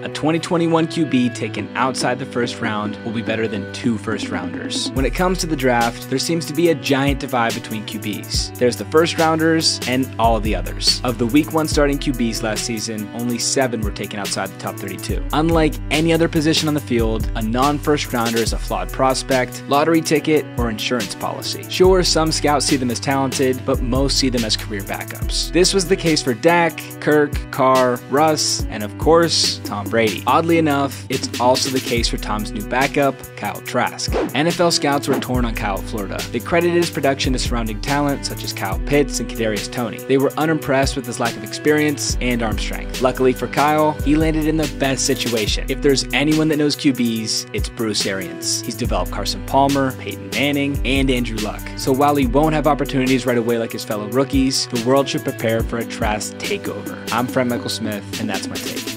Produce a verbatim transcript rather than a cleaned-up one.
A twenty twenty-one Q B taken outside the first round will be better than two first rounders. When it comes to the draft, there seems to be a giant divide between Q Bs. There's the first rounders and all of the others. Of the week one starting Q Bs last season, only seven were taken outside the top thirty-two. Unlike any other position on the field, a non-first rounder is a flawed prospect, lottery ticket, or insurance policy. Sure, some scouts see them as talented, but most see them as career backups. This was the case for Dak, Kirk, Carr, Russ, and of course, Tom Brady. Oddly enough, it's also the case for Tom's new backup, Kyle Trask. N F L scouts were torn on Kyle Florida. They credited his production to surrounding talent such as Kyle Pitts and Kadarius Toney. They were unimpressed with his lack of experience and arm strength. Luckily for Kyle, he landed in the best situation. If there's anyone that knows Q Bs, it's Bruce Arians. He's developed Carson Palmer, Peyton Manning, and Andrew Luck. So while he won't have opportunities right away like his fellow rookies, the world should prepare for a Trask takeover. I'm Fred Michael Smith, and that's my take.